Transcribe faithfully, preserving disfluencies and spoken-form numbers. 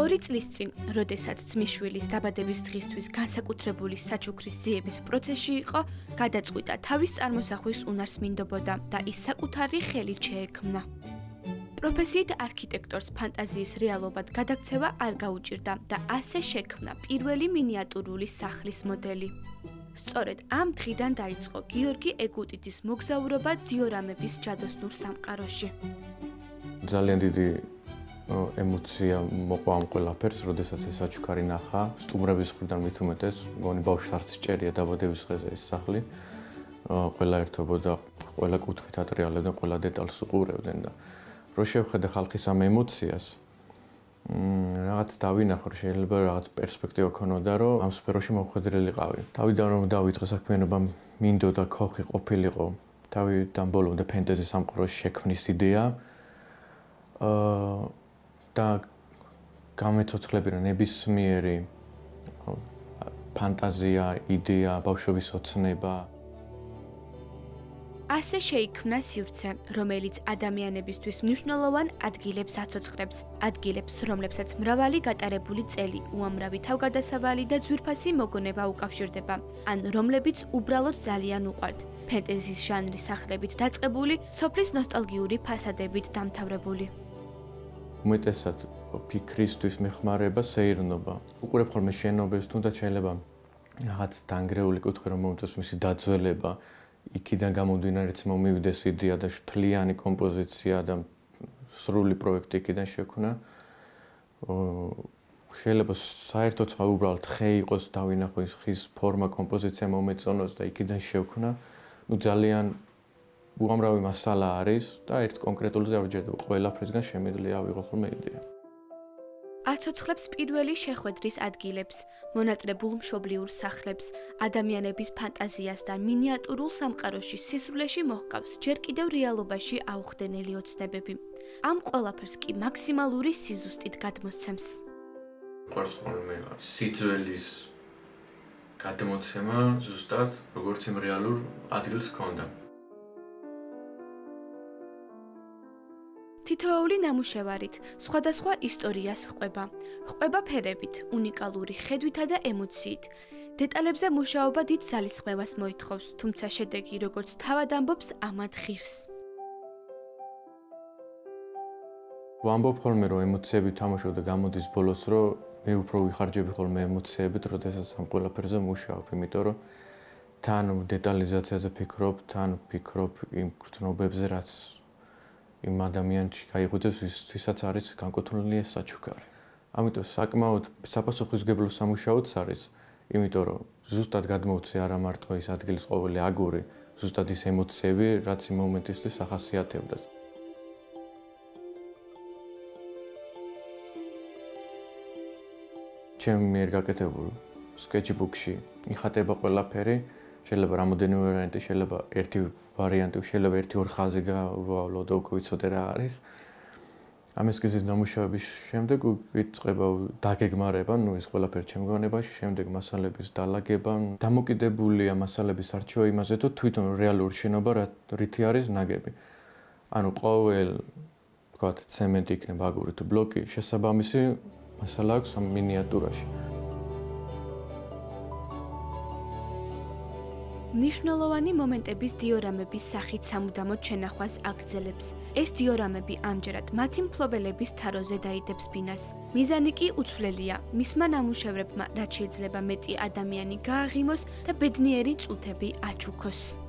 ორი წლის წინ, როდესაც ძმისშვილის დაბადების დღისთვის განსაკუთრებული საჩუქრის ძიების პროცესში იყო, გადაწყვიტა თავის წარმოსახვის უნარს მინდობოდა და ის საკუთარი ხელით შეექმნა. პროფესიით არქიტექტორს ფანტაზიის რეალობად გადაქცევა არ გაუჭირდა და ასე შექმნა პირველი მინიატურული სახლის მოდელი. სწორედ ამ დღიდან დაიწყო გიორგი ეგუტიძის მოგზაურობა დიორამების ჯადოსნურ სამყაროში. ძალიან დიდი ემოცია მოყვა ამ ყველაფერს, როდესაც ეს საჩუქარი ნახა, სტუმრების მხრიდან მით უმეტეს, მგონი ბავშვს არც ჭერია დაბადების დღეზე ეს სახლი. Ყველა ერთობოდა, ყველა კუთხით ატრიალებდნენ, ყველა დეტალს უყურებდნენ და რო შევხედე ხალხის ამ ემოციას, რაღაც დავინახე, შეიძლება რაღაც პერსპექტივა ქონოდა, რომ ამ სფეროში მოვხვედრილიყავი. თავიდან რომ დავიწყე საქმიანობა, მინდოდა ხალხი ყოფილიყო. თავიდან ბოლომდე ფენტეზის სამყაროში შექმნის იდეა. აა და გამეცოცხლებინა ნებისმიერი ფანტაზია, იდეა, ბავშვობის ოცნება. Ასე შეიქმნა სივრცე, რომელიც ადამიანებისთვის მნიშვნელოვან ადგილებს აცოცხლებს, ადგილებს, რომლებსაც მრავალი გატარებული წელი, უამრავი თავგადასავალი და ძვირფასი მოგონება უკავშირდება, ან რომლებიც უბრალოდ ძალიან უყვართ. ფენტეზის ჟანრის სახლებით დაწყებული, სოფლის ნოსტალგიური ფასადებით დამთავრებული. უმეტესად ფიქრისთვის მეხმარება სეირნობა. უყურებ ხოლმე შენობებს, თუნდაც შეიძლება რაღაც დანგრეული კუთხე რომ მომწონს მისი დაძველება, იქიდან გამომდინარეც მომივიდეს იდეა და თლიანი კომპოზიცია და სრული პროექტი იქიდან შექმნა. შეიძლება საერთოდ უბრალოდ ხე იყოს, დავინახო ის ხის ფორმა, კომპოზიცია მომეწონოს და იქიდან შექმნა. ნუ ძალიან უამრავი მასალა არის და ერთ კონკრეტულზე ავჯერდო, ყველაფრისგან შემიძლია ავიღო ხოლმე იდეა. აცოცხლებს პირველი შეხვედრის ადგილებს, მონატრებულ მშობლიურ სახლებს, ადამიანების ფანტაზიას და მინიატურულ სამყაროში სისრულეში მოჰყავს ჯერ კიდევ რეალობაში აუხდენელი ოცნებები. ამ ყველაფერს კი მაქსიმალური სიზუსტით გადმოსცემს. უყვარს ხოლმე სიძველის გადმოცემა ზუსტად როგორც იმ რეალურ ადგილს ჰქონდა. თითოეული ნამუშევარით, სხვადასხვა ისტორიას ჰყვება. ჰყვება ფერებით, უნიკალური ხედვითა და ემოციით. დეტალებზე მუშაობა დიდ ძალისხმევას მოითხოვს, თუმცა შედეგი, როგორც თავად ამბობს, ამად ღირს. ვამბობ ხოლმე, რომ ემოციები თამაშობდა გამოდის ბოლოს, რომ მე უფრო ვიხარჯები ხოლმე ემოციებით, როდესაც ამ ყველაფერზე მუშაობ, იმიტომ რომ თან დეტალიზაციაზე ფიქრობ, თან ფიქრობ იმ გრძნობებზე, რაც იმ ადამიანში გაიღვიძებს, ვისაც არის განკუთვნილი ეს საჩუქარი. ამიტომ საკმაოდ საპასუხისმგებლო სამუშაოც არის, იმიტომ რომ ზუსტად გადმოვცე არა მარტო ის ადგილის ყოველი აგური, ზუსტად ის ემოციები, რაც იმ მომენტისთვის ახასიათებდათ. ჩემ მიერ გაკეთებულ სკეჩბუქში იხატება ყველაფერი, შეიძლება რამოდენიმე ვარიანტი, შეიძლება ერთი ვარიანტი, შეიძლება ერთი-ორი ხაზი გავავლო და უკვე ვიცოდე რა არის. ამ ესკიზის ნამუშევების შემდეგ იწყება დაგეგმარება, ნუ ეს ყველაფერი ჩემ გონებაში, შემდეგ მასალების დალაგება. დამოკიდებულია მასალების არჩევა იმაზე, თუ თვითონ რეალური შენობა რითი არის ნაგები. ანუ ყოველ თქვა ცემენტი იქნება აგური თუ ბლოკი, შესაბამისი მასალა აქვს ამ მინიატურაში. მნიშვნელოვანი მომენტების დიორამების სახით სამუდამოდ შენახვას აგრძელებს. ეს დიორამები ამჯერად მათი მფლობელების თაროზე დაიდებს ბინას. მიზანი კი უცვლელია. მისმა ნამუშევრებმა რაც შეიძლება მეტი ადამიანი გააღიმოს და ბედნიერი წუთები აჩუქოს.